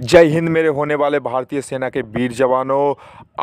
जय हिंद मेरे होने वाले भारतीय सेना के वीर जवानों।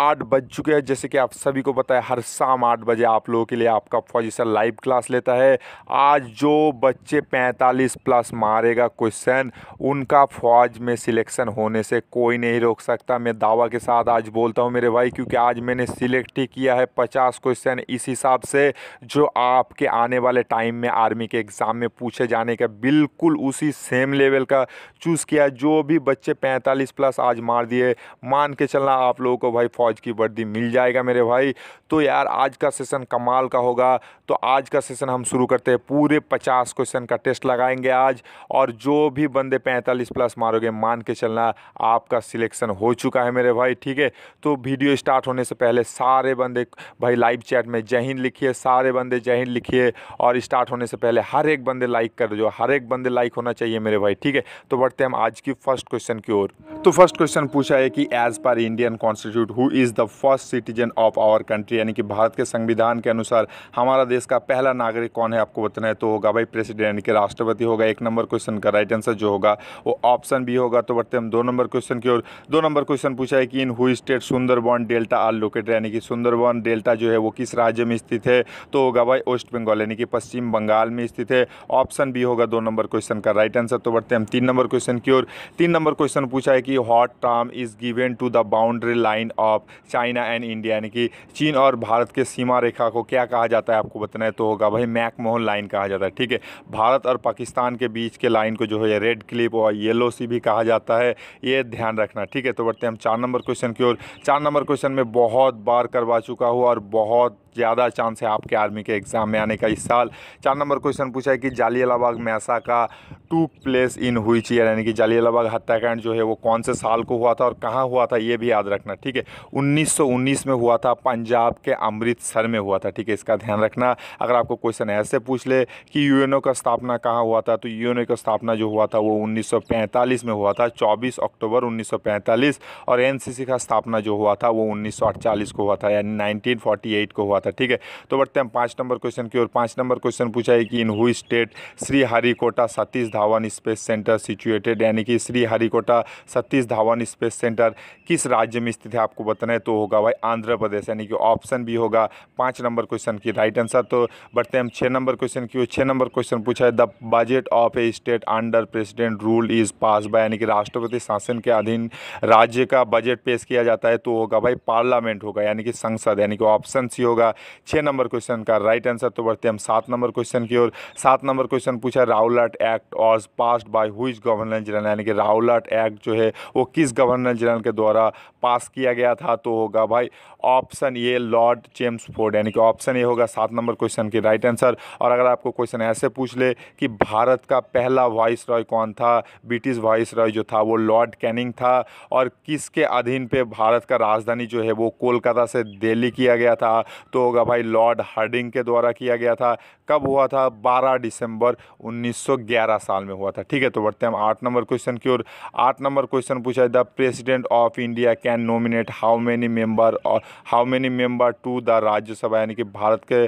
8 बज चुके हैं। जैसे कि आप सभी को पता है, हर शाम 8 बजे आप लोगों के लिए आपका फौजी सर लाइव क्लास लेता है। आज जो बच्चे 45 प्लस मारेगा क्वेश्चन, उनका फौज में सिलेक्शन होने से कोई नहीं रोक सकता। मैं दावा के साथ आज बोलता हूं मेरे भाई, क्योंकि आज मैंने सिलेक्ट ही किया है 50 क्वेश्चन इस हिसाब से जो आपके आने वाले टाइम में आर्मी के एग्ज़ाम में पूछे जाने का बिल्कुल उसी सेम लेवल का चूज़ किया। जो भी बच्चे 45 प्लस आज मार दिए, मान के चलना आप लोगों को भाई फौज की वर्दी मिल जाएगा मेरे भाई। तो यार आज का सेशन कमाल का होगा। तो आज का सेशन हम शुरू करते हैं। पूरे 50 क्वेश्चन का टेस्ट लगाएंगे आज, और जो भी बंदे 45 प्लस मारोगे मान के चलना आपका सिलेक्शन हो चुका है मेरे भाई, ठीक है। तो वीडियो स्टार्ट होने से पहले सारे बंदे भाई लाइव चैट में जय हिंद लिखिए, सारे बंदे जय हिंद लिखिए, और स्टार्ट होने से पहले हर एक बंदे लाइक कर दो, हर एक बंदे लाइक होना चाहिए मेरे भाई, ठीक है। तो बढ़ते हम आज की फर्स्ट क्वेश्चन की ओर। तो फर्स्ट क्वेश्चन पूछा है कि as per Indian constitute who is the first citizen of our country, यानी कि भारत के संविधान के अनुसार हमारा देश का पहला नागरिक कौन है, आपको बताना है। तो होगा भाई प्रेसिडेंट, यानी कि राष्ट्रपति होगा। 1 नंबर क्वेश्चन का राइट आंसर जो होगा वो ऑप्शन बी होगा। तो बढ़ते हम 2 नंबर क्वेश्चन की ओर। 2 नंबर क्वेश्चन पूछा है कि in which state Sundarban delta are located, यानी कि सुंदरबन डेल्टा जो है वो किस राज्य में स्थित है। तो होगा भाई वेस्ट बंगाल, यानी कि पश्चिम बंगाल में स्थित है। ऑप्शन बी होगा 2 नंबर क्वेश्चन का राइट आंसर। तो बढ़ते हम 3 नंबर क्वेश्चन की ओर। 3 नंबर क्वेश्चन पूछा है कि what term is given to the boundary line of China and India, यानी कि चीन और भारत के सीमा रेखा को क्या कहा जाता है, आपको बताना है। तो होगा भाई मैकमोहन लाइन कहा जाता है, ठीक है। भारत और पाकिस्तान के बीच के लाइन को जो है रेड क्लिप और येलो सी भी कहा जाता है, ये ध्यान रखना, ठीक है। तो बढ़ते हैं हम 4 नंबर क्वेश्चन की ओर। 4 नंबर क्वेश्चन में बहुत बार करवा चुका हूँ और बहुत ज़्यादा चांस है आपके आर्मी के एग्ज़ाम में आने का इस साल। 4 नंबर क्वेश्चन पूछा है कि जालियालाबाग मैसा का टू प्लेस इन हुई चीज, यानी कि जालियालाबाग हत्याकांड जो है वो कौन से साल को हुआ था और कहाँ हुआ था, ये भी याद रखना, ठीक है। 1919 में हुआ था, पंजाब के अमृतसर में हुआ था, ठीक है, इसका ध्यान रखना। अगर आपको क्वेश्चन ऐसे पूछ ले कि यूएनओ का स्थापना कहाँ हुआ था, तो यूएनओ का स्थापना जो हुआ था वो 1945 में हुआ था, 24 अक्टूबर 1945। और एनसीसी का स्थापना जो हुआ था वो 1948 को हुआ था, यानी 1948 को हुआ था, ठीक है। तो बढ़ते हैं 5 नंबर क्वेश्चन की ओर। 5 नंबर क्वेश्चन पूछा है कि in which state Sriharikota Satish Dhawan space centre situated, यानी कि Sriharikota Satish Dhawan space centre किस राज्य में स्थित है, आपको बताना है। तो होगा भाई आंध्र प्रदेश, यानी कि ऑप्शन बी होगा 5 नंबर क्वेश्चन की राइट आंसर। तो बढ़ते हैं 6 नंबर क्वेश्चन की ओर। 6 नंबर क्वेश्चन पूछा है the budget of a state under president rule is pass by, यानी कि राष्ट्रपति शासन के अधीन राज्य का बजट पेश किया जाता है। तो होगा भाई पार्लियामेंट होगा, यानी कि संसद, यानी कि ऑप्शन सी होगा 6 नंबर क्वेश्चन का राइट आंसर। तो बढ़ते हम 7 नंबर क्वेश्चन की ओर। 7 नंबर क्वेश्चन पूछा है Rowlatt act was passed by whose governor general, यानी कि राउलट एक्ट जो है वो किस गवर्नर जनरल के द्वारा पास किया गया था। तो होगा भाई ऑप्शन ये लॉर्ड चेम्सफोर्ड, यानी कि ऑप्शन ये होगा 7 नंबर क्वेश्चन की राइट आंसर। और अगर आपको क्वेश्चन ऐसे पूछ ले कि भारत का पहला वाइस रॉय कौन था, ब्रिटिश वाइस रॉय जो था वो लॉर्ड कैनिंग था, और किसके अधीन पे भारत का राजधानी जो है वो कोलकाता से दिल्ली किया गया था। तो होगा भाई लॉर्ड हार्डिंग के द्वारा किया गया था। कब हुआ था, 12 दिसंबर 1911 साल में हुआ था, ठीक है। तो बढ़ते हम 8 नंबर क्वेश्चन की ओर। 8 नंबर क्वेश्चन पूछा है the president of India can nominate how many member to the Rajya Sabha, यानी कि भारत के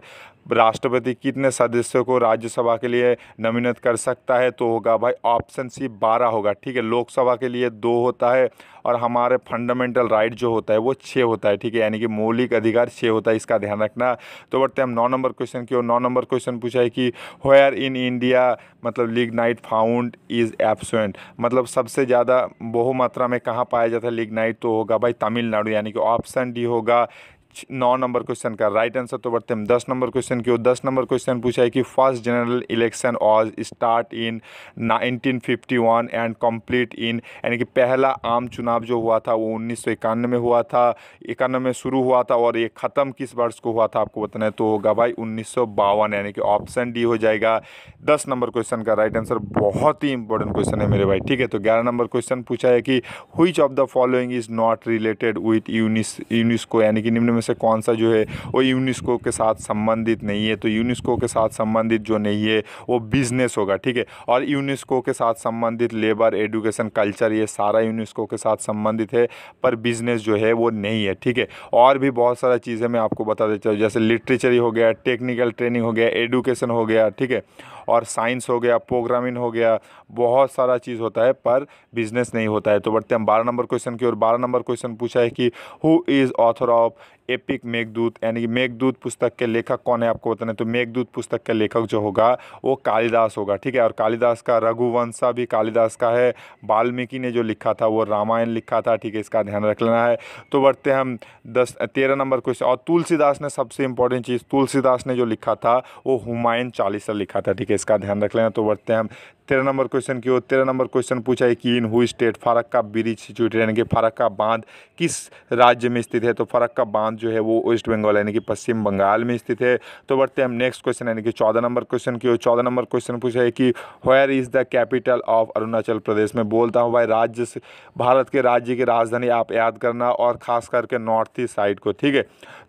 राष्ट्रपति कितने सदस्यों को राज्यसभा के लिए नॉमिनेट कर सकता है। तो होगा भाई ऑप्शन सी 12 होगा, ठीक है। लोकसभा के लिए 2 होता है, और हमारे फंडामेंटल राइट जो होता है वो 6 होता है, ठीक है, यानी कि मौलिक अधिकार 6 होता है, इसका ध्यान रखना। तो बढ़ते हम 9 नंबर क्वेश्चन की ओर। 9 नंबर क्वेश्चन पूछा है कि वेयर इन इंडिया मतलब लिग्नाइट फाउंड इज़ एब्सेंट, मतलब सबसे ज़्यादा बहु मात्रा में कहाँ पाया जाता है लिग्नाइट। तो होगा भाई तमिलनाडु, यानी कि ऑप्शन डी होगा 9 नंबर क्वेश्चन का राइट आंसर। तो बढ़ते हम 10 नंबर क्वेश्चन की ओर। 10 नंबर क्वेश्चन पूछा है कि first general election was start in 1951 and complete in, यानी कि पहला आम चुनाव जो हुआ था वो 1991 में हुआ था, 91 में शुरू हुआ था, और ये ख़त्म किस वर्ष को हुआ था, आपको बताना है। तो होगा भाई 1952, यानी कि ऑप्शन डी हो जाएगा 10 नंबर क्वेश्चन का राइट आंसर। बहुत ही इंपॉर्टेंट क्वेश्चन है मेरे भाई, ठीक है। तो 11 नंबर क्वेश्चन पूछा है कि which of the following is not related with UNESCO, यानी कि निम्न में से कौन सा जो है वो यूनेस्को के साथ संबंधित नहीं है। तो यूनेस्को के साथ संबंधित जो नहीं है वो बिजनेस होगा, ठीक है। और यूनेस्को के साथ संबंधित लेबर, एडुकेशन, कल्चर, ये सारा यूनेस्को के साथ संबंधित है, पर बिजनेस जो है वो नहीं है, ठीक है। और भी बहुत सारा चीज़ें मैं आपको बता देता हूँ, जैसे लिटरेचर हो गया, टेक्निकल ट्रेनिंग हो गया, एडुकेशन हो गया, ठीक है, और साइंस हो गया, प्रोग्रामिंग हो गया, बहुत सारा चीज़ होता है पर बिजनेस नहीं होता है। तो बढ़ते हम 12 नंबर क्वेश्चन की ओर। 12 नंबर क्वेश्चन पूछा है कि who is author of epic Meghdoot, यानी कि मेघदूत पुस्तक के लेखक कौन है आपको बताना है। तो मेघदूत पुस्तक के लेखक जो होगा वो कालिदास होगा, ठीक है। और कालिदास का रघुवंशा भी कालिदास का है, वाल्मीकि ने जो लिखा था वो रामायण लिखा था, ठीक है, इसका ध्यान रख लेना है। तो बढ़ते हम 13 नंबर क्वेश्चन। और तुलसीदास ने, सबसे इंपॉर्टेंट चीज़, तुलसीदास ने जो लिखा था वो हुमायूं चालीसा लिखा था, ठीक है, इसका ध्यान रख लेना। तो बढ़ते हैं हम 13 नंबर क्वेश्चन की ओर। 13 नंबर क्वेश्चन पूछा है कि in which state Farakka bridge situated, यानी कि फरक्का बांध किस राज्य में स्थित है। तो फरक्का बांध जो है वो वेस्ट बंगाल यानी कि पश्चिम बंगाल में स्थित है। तो बढ़ते हैं हम नेक्स्ट क्वेश्चन यानी कि 14 नंबर क्वेश्चन की ओर। 14 नंबर क्वेश्चन पूछा है कि where is the capital of Arunachal Pradesh. में बोलता हूँ भाई राज्य से, भारत के राज्य की राजधानी आप याद करना, और ख़ास करके नॉर्थ ईस्ट साइड को, ठीक है।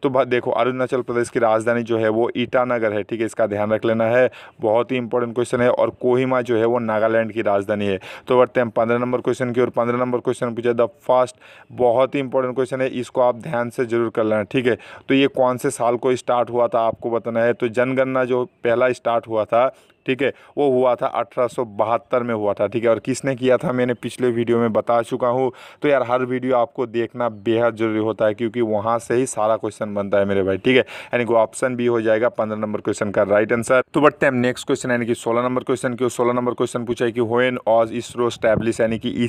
तो देखो अरुणाचल प्रदेश की राजधानी जो है वो ईटानगर है, ठीक है, इसका ध्यान रख लेना है, बहुत ही इंपॉर्टेंट क्वेश्चन है। और कोहिमा जो है वो नागालैंड की राजधानी है। तो बढ़ते हैं 15 नंबर क्वेश्चन की ओर। 15 नंबर क्वेश्चन पूछा द फर्स्ट, बहुत ही इंपॉर्टेंट क्वेश्चन है, इसको आप ध्यान से जरूर कर लेना, ठीक है। तो ये कौन से साल को स्टार्ट हुआ था आपको बताना है। तो जनगणना जो पहला स्टार्ट हुआ था, ठीक है, वो हुआ था 1872 में हुआ था, ठीक है। और किसने किया था मैंने पिछले वीडियो में बता चुका हूँ। तो यार हर वीडियो आपको देखना बेहद ज़रूरी होता है, क्योंकि वहाँ से ही सारा क्वेश्चन बनता है मेरे भाई, ठीक है, यानी कि ऑप्शन बी हो जाएगा 15 नंबर क्वेश्चन का राइट आंसर। तो बढ़ते हैं नेक्स्ट क्वेश्चन यानी कि 16 नंबर क्वेश्चन की। 16 नंबर क्वेश्चन पूछा है कि व्हेन वाज इसरो स्टैब्लिश, यानी कि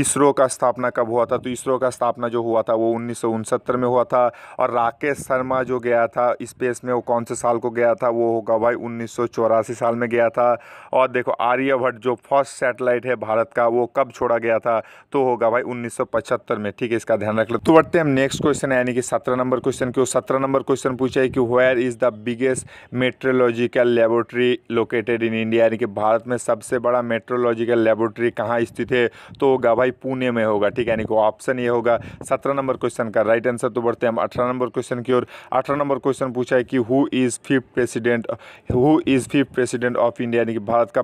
इसरो का स्थापना कब हुआ था। तो इसरो का स्थापना जो हुआ था वो 1969 में हुआ था। और राकेश शर्मा जो गया था स्पेस में वो कौन से साल को गया था, वो होगा भाई 1984 साल में गया था। और देखो आर्यभट्ट जो फर्स्ट सैटेलाइट है भारत का वो कब छोड़ा गया था, तो होगा भाई 1975 में, ठीक है, इसका ध्यान रख लो। तो बढ़ते हैं हम नेक्स्ट क्वेश्चन यानी कि 17 नंबर क्वेश्चन की। 17 नंबर क्वेश्चन पूछा है कि where is the biggest metrological laboratory located in India, यानी कि भारत में सबसे बड़ा मेट्रोलॉजिकल लेबोरेटरी कहाँ स्थित है, तो होगा भाई पुणे में होगा, ठीक है, यानी कि ऑप्शन ये होगा 17 नंबर क्वेश्चन का राइट आंसर। तो बढ़ते हैं हम 18 नंबर क्वेश्चन की ओर। 18 नंबर क्वेश्चन पूछा है कि who is fifth president of India, यानी कि भारत का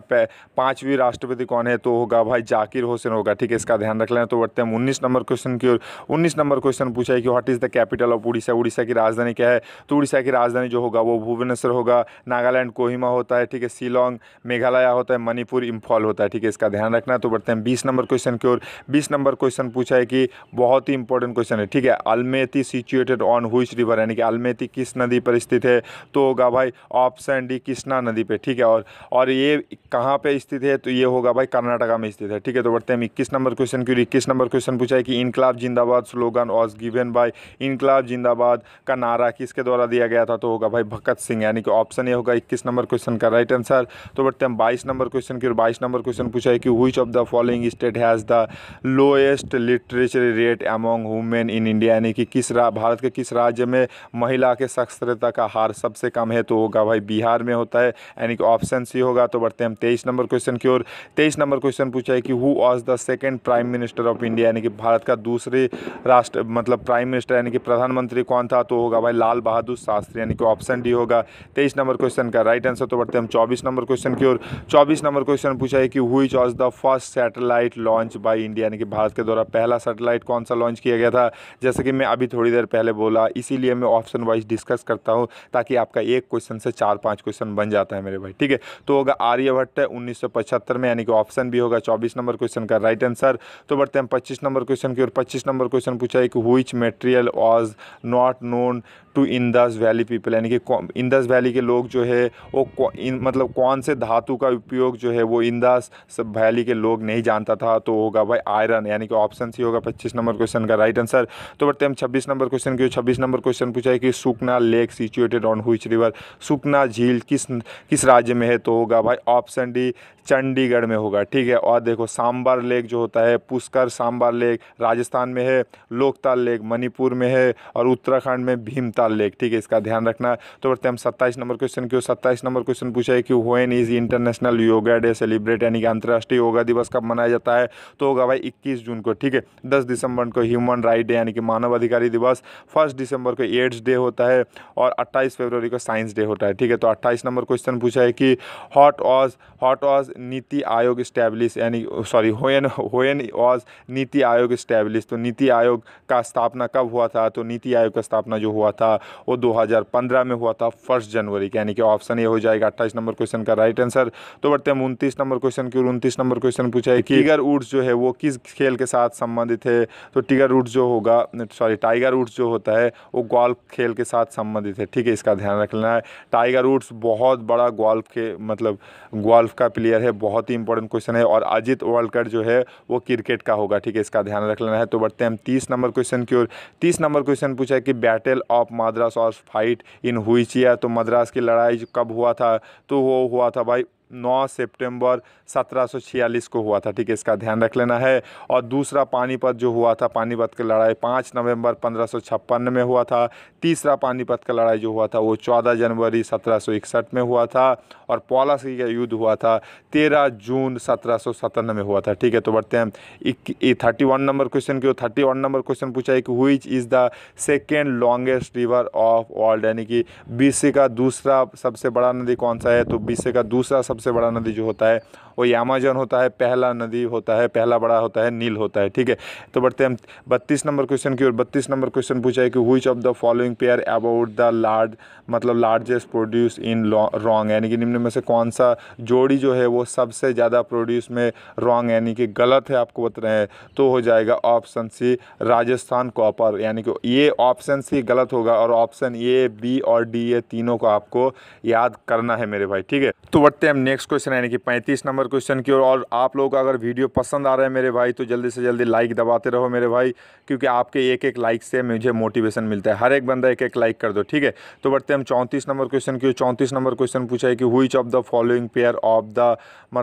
5वीं राष्ट्रपति कौन है, तो होगा भाई जाकिर हुसैन होगा, ठीक है, इसका ध्यान रख लेना। तो बढ़ते हैं 19 नंबर क्वेश्चन की ओर। 19 नंबर क्वेश्चन पूछा है कि what is the capital of Orissa, Orissa की राजधानी क्या है। तो उड़ीसा की राजधानी जो होगा वो भुवनेश्वर होगा। नागालैंड कोहिमा होता है, ठीक है, शिलोंग मेघालय होता है, मणिपुर इम्फॉल होता है, ठीक है, इसका ध्यान रखना। तो बढ़ते हैं 20 नंबर क्वेश्चन की ओर। 20 नंबर क्वेश्चन पूछा है कि बहुत ही इंपॉर्टेंट क्वेश्चन है, ठीक है, Almatti situated on which river, यानी कि अलमेती किस नदी पर स्थित है, तो होगा भाई ऑप्शन डी कृष्णा नदी पर, ठीक है। और ये कहाँ पे स्थित है, तो ये होगा भाई कर्नाटका में स्थित है, ठीक है। तो बढ़ते हैं 21 नंबर क्वेश्चन की। 21 नंबर क्वेश्चन पूछा है कि इनकलाब जिंदाबाद स्लोगन वाज गिवन बाय, इनकलाब जिंदाबाद का नारा किसके द्वारा दिया गया था, तो होगा भाई भगत सिंह, यानी कि ऑप्शन ये होगा 21 नंबर क्वेश्चन का राइट आंसर। तो बढ़ते हैं 22 नंबर क्वेश्चन की। 22 नंबर क्वेश्चन पूछा है कि which of the following state has the lowest literature rate among women in India, यानी कि किस भारत के किस राज्य में महिला के साक्षरता का हार सबसे कम है, तो होगा भाई बिहार में होता है, यानी कि ऑप्शन सी होगा। तो बढ़ते हैं हम 23 नंबर क्वेश्चन की ओर। 23 नंबर क्वेश्चन पूछा है कि who was the second prime minister of India, यानी कि भारत का दूसरे राष्ट्र मतलब प्राइम मिनिस्टर यानी कि प्रधानमंत्री कौन था, तो होगा भाई लाल बहादुर शास्त्री, यानी कि ऑप्शन डी होगा 23 नंबर क्वेश्चन का राइट आंसर। तो बढ़ते हैं हम 24 नंबर क्वेश्चन की ओर। 24 नंबर क्वेश्चन पूछा है कि which was the first satellite launch by India, यानी कि भारत के द्वारा पहला सैटेलाइट कौन सा लॉन्च किया गया था। जैसे कि मैं अभी थोड़ी देर पहले बोला, इसीलिए मैं ऑप्शन वाइज डिस्कस करता हूँ, ताकि आपका एक क्वेश्चन से 4-5 क्वेश्चन बन जाता है मेरे भाई, ठीक है। तो होगा आर्यभट्ट 1975 में, यानी कि ऑप्शन भी होगा 24 नंबर क्वेश्चन का राइट आंसर। तो बढ़ते हैं 25 नंबर क्वेश्चन की ओर। 25 नंबर क्वेश्चन पूछा है कि which material was not known to Indus valley people, यानी कि इंडस वैली के लोग जो है वो मतलब कौन से धातु का उपयोग जो है वो इंडस वैली के लोग नहीं जानता था, तो होगा भाई आयरन, यानी कि ऑप्शन सी होगा 25 नंबर क्वेश्चन का राइट आंसर। तो बढ़ते हैं हम 26 नंबर क्वेश्चन की ओर। 26 नंबर क्वेश्चन पूछा है कि Sukhna lake situated on which river, Sukhna झील किस राज्य में है, तो होगा भाई ऑप्शन डी चंडीगढ़ में होगा, ठीक है। और देखो सांबर लेक जो होता है, पुष्कर सांबर लेक राजस्थान में है, लोकताल लेक मणिपुर में है और उत्तराखंड में भीमताल लेक, ठीक है, इसका ध्यान रखना। तो बढ़ते हम 27 नंबर क्वेश्चन की ओर। 27 नंबर क्वेश्चन पूछा है कि when is international yoga day celebrate, यानी कि अंतर्राष्ट्रीय योगा दिवस कब मनाया जाता है, तो होगा भाई 21 जून को, ठीक है। 10 दिसंबर को ह्यूमन राइट डे यानी कि मानव अधिकारी दिवस, 1 दिसंबर को एड्स डे होता है और 28 फरवरी को साइंस डे होता है, ठीक है। तो 28 नंबर क्वेश्चन पूछा है कि when was NITI Aayog establish, यानी sorry when was NITI Aayog establish, तो नीति आयोग का स्थापना कब हुआ था, तो नीति आयोग का स्थापना जो हुआ था वो 2015 में हुआ था 1 जनवरी के, यानी कि ऑप्शन ए हो जाएगा 28 नंबर क्वेश्चन का राइट आंसर। तो बढ़ते हैं 29 नंबर क्वेश्चन की ओर। 29 नंबर क्वेश्चन पूछा है कि टिगर वुड्स जो है वो किस खेल के साथ संबंधित है, तो टाइगर वुड्स जो होता है वो गोल्फ खेल के साथ संबंधित है, ठीक है, इसका ध्यान रखना है। टाइगर वुड्स बहुत बड़ा गोल्फ के मतलब गोल्फ का प्लेयर है, बहुत ही इंपॉर्टेंट क्वेश्चन है। और अजित वालकर जो है वो क्रिकेट का होगा, ठीक है, इसका ध्यान रख लेना है। तो बढ़ते हैं हम 30 नंबर क्वेश्चन की ओर। 30 नंबर क्वेश्चन पूछा है कि बैटल ऑफ मद्रास और फाइट इन व्हिच ईयर, तो मद्रास की लड़ाई कब हुआ था, तो वो हुआ था भाई 9 सितंबर 1746 को हुआ था, ठीक है, इसका ध्यान रख लेना है। और दूसरा पानीपत जो हुआ था, पानीपत की लड़ाई 5 नवंबर 1556 में हुआ था। तीसरा पानीपत का लड़ाई जो हुआ था वो 14 जनवरी 1761 में हुआ था। और पॉलासी का युद्ध हुआ था 13 जून 1757 में हुआ था, ठीक है। तो बढ़ते हैं 31 नंबर क्वेश्चन की ओर। 31 नंबर क्वेश्चन पूछा है कि which is the second longest river of world, यानी कि विश्व का दूसरा सबसे बड़ा नदी कौन सा है, तो विश्व का दूसरा सबसे बड़ा नदी जो होता है वो अमेज़न होता है, पहला बड़ा होता है नील होता है, ठीक है। तो बढ़ते हैं 32 नंबर क्वेश्चन की ओर। 32 नंबर क्वेश्चन पूछा है कि which of the following pair about the largest produce in wrong, यानी कि निम्न में से कौन सा जोड़ी जो है वो सबसे ज़्यादा प्रोड्यूस में रॉन्ग यानी कि गलत है, आपको बता रहे हैं, तो हो जाएगा ऑप्शन सी राजस्थान कॉपर, यानी कि ये ऑप्शन सी गलत होगा। और ऑप्शन ए बी और डी ये तीनों को आपको याद करना है मेरे भाई, ठीक है। तो बढ़ते हैं नेक्स्ट क्वेश्चन यानी कि 35 नंबर क्वेश्चन की ओर। और आप लोगों का अगर वीडियो पसंद आ रहा है मेरे भाई तो जल्दी से जल्दी लाइक दबाते रहो मेरे भाई, क्योंकि आपके एक एक लाइक से मुझे मोटिवेशन मिलता है। हर एक बंदा एक एक लाइक कर दो, ठीक है। तो बढ़ते हम 34 नंबर क्वेश्चन की ओर। 34 नंबर क्वेश्चन पूछा है कि which of the following pair of the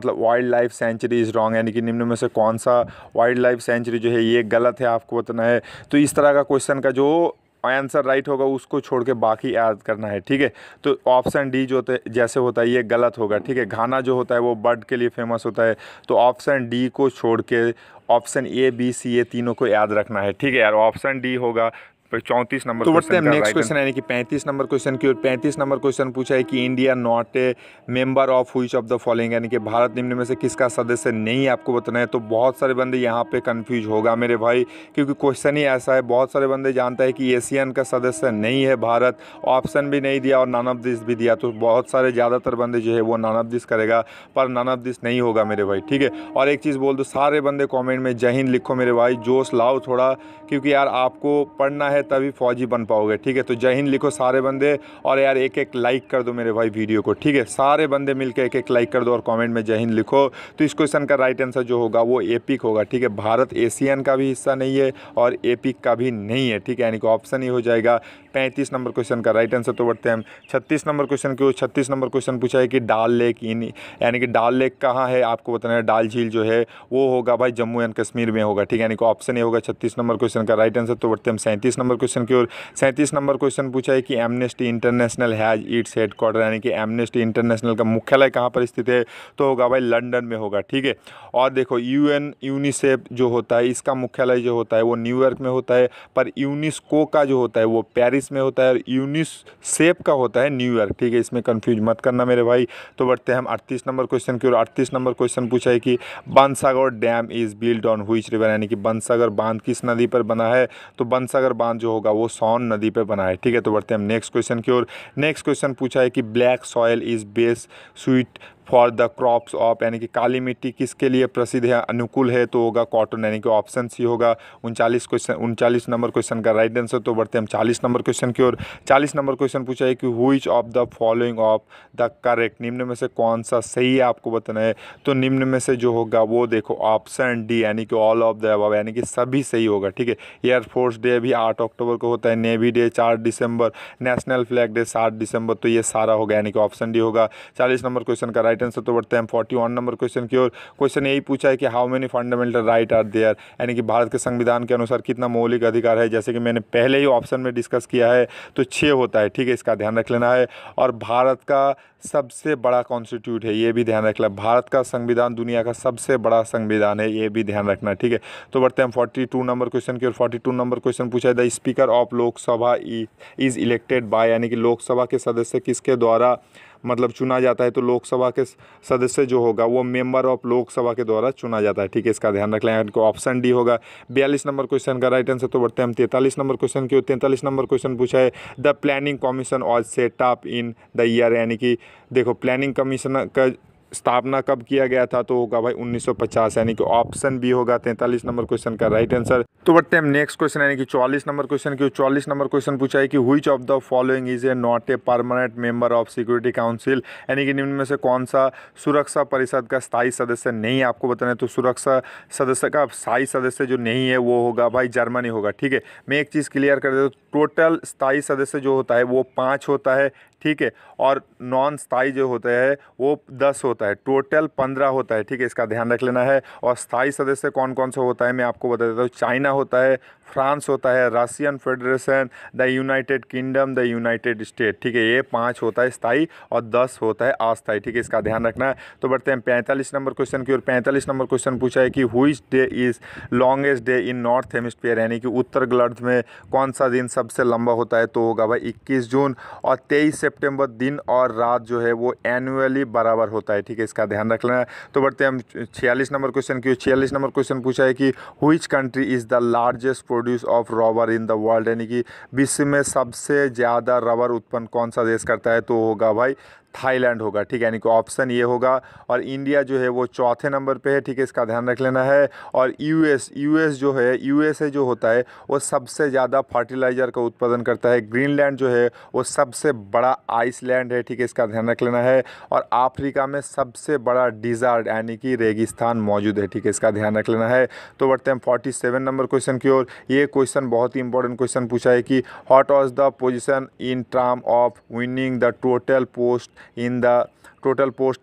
wild life sanctuary is wrong, यानी कि निम्न में से कौन सा वाइल्ड लाइफ सेंचुरी जो है ये गलत है, आपको बताना है। तो इस तरह का क्वेश्चन का जो आंसर राइट होगा उसको छोड़ के बाकी याद करना है, ठीक है। तो ऑप्शन डी जो जैसे होता है ये गलत होगा, ठीक है। घाना जो होता है वो बर्ड के लिए फेमस होता है, तो ऑप्शन डी को छोड़ के ऑप्शन ए बी सी ये तीनों को याद रखना है, ठीक है यार, ऑप्शन डी होगा 34 नंबर। तो बढ़ते हैं नेक्स्ट क्वेश्चन यानी कि 35 नंबर क्वेश्चन की ओर। 35 नंबर क्वेश्चन पूछा है कि India not a member of which of the following, यानी कि भारत निम्न में से किसका सदस्य नहीं, आपको बताना है। तो बहुत सारे बंदे यहाँ पे कंफ्यूज होगा मेरे भाई, क्योंकि क्वेश्चन ही ऐसा है, बहुत सारे बंदे जानता है कि एशियन का सदस्य नहीं है भारत, ऑप्शन भी नहीं दिया और नॉन ऑफ दिस भी दिया, तो बहुत सारे ज़्यादातर बंदे जो है वो नॉन ऑफ दिस करेगा, पर नॉन ऑफ दिस नहीं होगा मेरे भाई, ठीक है। और एक चीज़ बोल दो, सारे बंदे कॉमेंट में जय हिंद लिखो मेरे भाई, जोश लाओ थोड़ा, क्योंकि यार आपको पढ़ना है तभी फौजी बन पाओगे, ठीक है। तो जय हिंद लिखो सारे बंदे, और यार एक एक लाइक कर दो मेरे भाई वीडियो को, ठीक है, सारे बंदे मिलकर एक एक लाइक कर दो और कमेंट में जय हिंद लिखो। तो इस क्वेश्चन का राइट आंसर जो होगा वो एपिक होगा, ठीक है। भारत एशियन का भी हिस्सा नहीं है और एपिक का भी नहीं है, ठीक है, यानी कि ऑप्शन ही हो जाएगा 35 नंबर क्वेश्चन का राइट आंसर। तो बढ़ते हैं हम 36 नंबर क्वेश्चन की ओर। 36 नंबर क्वेश्चन पूछा है कि डाल लेक यानी कि डाल लेक कहाँ है, आपको बताना है। डाल झील जो है वो होगा भाई जम्मू एंड कश्मीर में होगा, ठीक है, यानी कि ऑप्शन ये होगा 36 नंबर क्वेश्चन का राइट आंसर। तो बढ़ते हैं हम 37 नंबर क्वेश्चन की ओर। 37 नंबर क्वेश्चन पूछा है कि Amnesty International has its headquarter, यानी कि एमनेस्टी इंटरनेशनल का मुख्यालय कहाँ पर स्थित है, तो होगा भाई लंदन में होगा, ठीक है। और देखो यूएन यूनिसेफ जो होता है इसका मुख्यालय जो होता है वो न्यूयॉर्क में होता है, पर यूनिस्को का जो होता है वो पेरिस में होता है और यूनिसेफ का होता है न्यूयॉर्क, ठीक है, इसमें कंफ्यूज मत करना मेरे भाई। तो बढ़ते हैं हम 38 नंबर क्वेश्चन की ओर। 38 नंबर क्वेश्चन पूछा है कि Bansagar dam is build on which river, यानी कि बनसागर बांध किस नदी पर बना है, तो बनसागर बांध जो होगा वो सोन नदी पे बना है, ठीक है। तो बढ़ते हैं हम नेक्स्ट क्वेश्चन की ओर। नेक्स्ट क्वेश्चन पूछा है कि black soil is best suited for the crops of, यानी कि काली मिट्टी किसके लिए प्रसिद्ध है, अनुकूल है, तो होगा कॉटन, यानी कि ऑप्शन सी होगा 39 नंबर क्वेश्चन का राइट आंसर। तो बढ़ते हैं हम 40 नंबर क्वेश्चन की ओर। 40 नंबर क्वेश्चन पूछा है कि which of the following of the correct, निम्न में से कौन सा सही है, आपको बताना है। तो निम्न में से जो होगा वो देखो ऑप्शन डी, यानी कि ऑल ऑफ द अबव, यानी कि सभी सही होगा, ठीक है। एयरफोर्स डे भी 8 अक्टूबर को होता है, नेवी डे 4 दिसंबर, नेशनल फ्लैग डे 7 दिसंबर, तो ये सारा होगा, यानी कि ऑप्शन डी होगा 40 नंबर क्वेश्चन का राइट राइट आंसर। तो बढ़ते हैं 41 नंबर क्वेश्चन की ओर। क्वेश्चन यही पूछा है कि how many fundamental right are there, यानी कि भारत के संविधान के अनुसार कितना मौलिक अधिकार है। जैसे कि मैंने पहले ही ऑप्शन में डिस्कस किया है तो 6 होता है, ठीक है, इसका ध्यान रख लेना है। और भारत का सबसे बड़ा कॉन्स्टिट्यूट है, ये भी ध्यान रखना। भारत का संविधान दुनिया का सबसे बड़ा संविधान है, ये भी ध्यान रखना, ठीक है। तो बढ़ते हैं 42 नंबर क्वेश्चन की ओर। 42 नंबर क्वेश्चन पूछा है the speaker of Lok Sabha is elected by, यानी कि लोकसभा के सदस्य किसके द्वारा मतलब चुना जाता है। तो लोकसभा के सदस्य जो होगा वो मेंबर ऑफ लोकसभा के द्वारा चुना जाता है, ठीक है, इसका ध्यान रख लें। इनको ऑप्शन डी होगा 42 नंबर क्वेश्चन का राइट आंसर। तो बढ़ते हैं हम 43 नंबर क्वेश्चन की ओर। 43 नंबर क्वेश्चन पूछा है the planning commission was set up in the year, यानी कि देखो प्लानिंग कमीशन का स्थापना कब किया गया था, तो होगा भाई 1950, यानी कि ऑप्शन बी होगा 43 नंबर क्वेश्चन का राइट आंसर। तो बढ़ते हैं हम नेक्स्ट क्वेश्चन यानी कि 44 नंबर क्वेश्चन की। 44 नंबर क्वेश्चन पूछा है कि which of the following is a not a permanent member of security council, यानी कि निम्न में से कौन सा सुरक्षा परिषद का स्थायी सदस्य नहीं, आपको बताना है। तो सुरक्षा सदस्य का स्थायी सदस्य जो नहीं है वो होगा भाई जर्मनी होगा, ठीक है। मैं एक चीज़ क्लियर कर देता हूँ, टोटल स्थायी सदस्य जो होता है वो 5 होता है, ठीक है, और नॉन स्थायी जो होता है वो 10 होता है, टोटल 15 होता है, ठीक है, इसका ध्यान रख लेना है। और स्थायी सदस्य कौन कौन सा होता है मैं आपको बता देता हूँ, चाइना होता है, फ्रांस होता है, Russian Federation, the United Kingdom, the United State, ठीक है, ये 5 होता है स्थायी और 10 होता है अस्थायी, ठीक है, इसका ध्यान रखना है। तो बढ़ते हैं 45 नंबर क्वेश्चन की ओर। 45 नंबर क्वेश्चन पूछा है कि which day is longest day in north hemisphere, यानी कि उत्तर गोलार्ध में कौन सा दिन सबसे लंबा होता है। तो होगा भाई 21 जून, और 23 सितंबर दिन और रात जो है वो एनुअली बराबर होता है, ठीक है, इसका ध्यान रख लेना है। तो बढ़ते हैं हम 46 नंबर क्वेश्चन की ओर। 46 नंबर क्वेश्चन पूछा है कि which country is the largest produce of rubber in the world, यानी कि विश्व में सबसे ज़्यादा रबर उत्पन्न कौन सा देश करता है। तो होगा भाई थाईलैंड होगा, ठीक है, यानी कि ऑप्शन ये होगा। और इंडिया जो है वो चौथे नंबर पे है, ठीक है, इसका ध्यान रख लेना है। और यूएसए जो होता है वो सबसे ज़्यादा फर्टिलाइज़र का उत्पादन करता है। ग्रीनलैंड जो है वो सबसे बड़ा आइसलैंड है, ठीक है, इसका ध्यान रख लेना है। और अफ्रीका में सबसे बड़ा डिजर्ट यानी कि रेगिस्तान मौजूद है, ठीक है, इसका ध्यान रख लेना है। तो बढ़ते हैं 47 नंबर क्वेश्चन की ओर। ये क्वेश्चन बहुत ही इंपॉर्टेंट क्वेश्चन पूछा है कि what was the position in term of winning the total post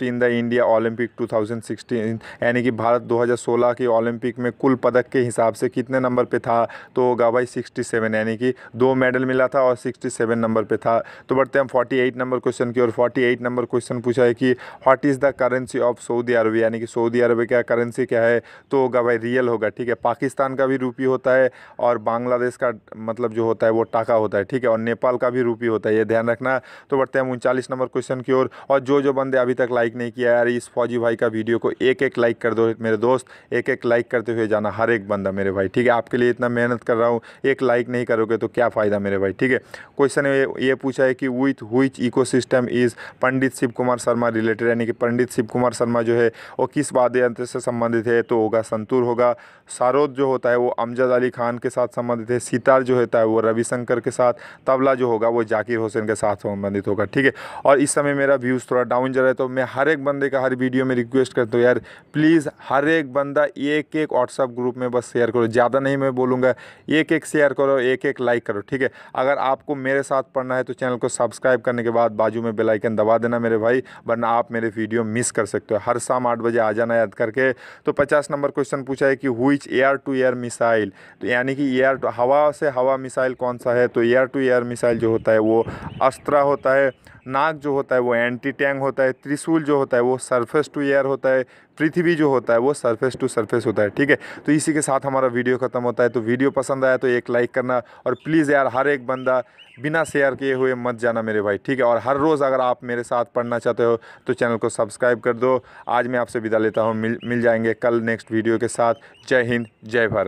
in the India Olympic 2016, यानी कि भारत 2016 के ओलंपिक में कुल पदक के हिसाब से कितने नंबर पे था। तो होगा भाई 67, यानी कि 2 मेडल मिला था और 67 नंबर पे था। तो बढ़ते हैं 48 नंबर क्वेश्चन की ओर। 48 नंबर क्वेश्चन पूछा है कि what is the currency of Saudi Arabia, यानी कि सऊदी अरब का करेंसी क्या है। तो होगा भाई रियल होगा, ठीक है। पाकिस्तान का भी रूपी होता है और बांग्लादेश का मतलब जो होता है वो टाका होता है, ठीक है, और नेपाल का भी रूपी होता है, ये ध्यान रखना। तो बढ़ते हैं 39 नंबर क्वेश्चन की ओर। और जो बंदे अभी तक लाइक नहीं किया यार, इस फौजी भाई का वीडियो को 1-1 लाइक कर दो मेरे दोस्त, 1-1 लाइक करते हुए जाना हर एक बंदा मेरे भाई, ठीक है। आपके लिए इतना मेहनत कर रहा हूँ, 1 लाइक नहीं करोगे तो क्या फ़ायदा मेरे भाई, ठीक है। क्वेश्चन ये पूछा है कि with which ecosystem is Pandit Shiv Kumar Sharma related, यानी कि पंडित शिव कुमार शर्मा जो है वो किस वाद्य यंत्र से संबंधित है। तो होगा संतूर होगा। सारोद जो होता है वो अमजद अली खान के साथ संबंधित है। सितार जो होता है वो रविशंकर के साथ। तबला जो होगा वो जाकिर हुसैन के साथ संबंधित होगा, ठीक है। और इस समय मेरा व्यूज़ थोड़ा डाउन जा रहा है, तो मैं हर एक बंदे का हर वीडियो में रिक्वेस्ट करता हूँ यार, प्लीज़ हर एक बंदा 1-1 व्हाट्सअप ग्रुप में बस शेयर करो, ज़्यादा नहीं मैं बोलूँगा, 1-1 शेयर करो, 1-1 लाइक करो, ठीक है। अगर आपको मेरे साथ पढ़ना है तो चैनल को सब्सक्राइब करने के बाद बाजू में बेल आइकन दबा देना मेरे भाई, वरना आप मेरे वीडियो मिस कर सकते हो। हर शाम 8 बजे आ जाना याद करके। तो 50 नंबर क्वेश्चन पूछा है कि which air to air missile, तो यानी कि एयर टू हवा से हवा मिसाइल कौन सा है। तो एयर टू एयर मिसाइल जो होता है वो अस्त्र होता है। नाग जो होता है वो एंटी टैंक होता है। त्रिशूल जो होता है वो सरफेस टू एयर होता है। पृथ्वी जो होता है वो सरफेस टू सरफेस होता है, ठीक है। तो इसी के साथ हमारा वीडियो ख़त्म होता है। तो वीडियो पसंद आया तो 1 लाइक करना, और प्लीज़ यार हर एक बंदा बिना शेयर किए हुए मत जाना मेरे भाई, ठीक है। और हर रोज़ अगर आप मेरे साथ पढ़ना चाहते हो तो चैनल को सब्सक्राइब कर दो। आज मैं आपसे विदा लेता हूँ, मिल जाएंगे कल नेक्स्ट वीडियो के साथ। जय हिंद, जय भारत।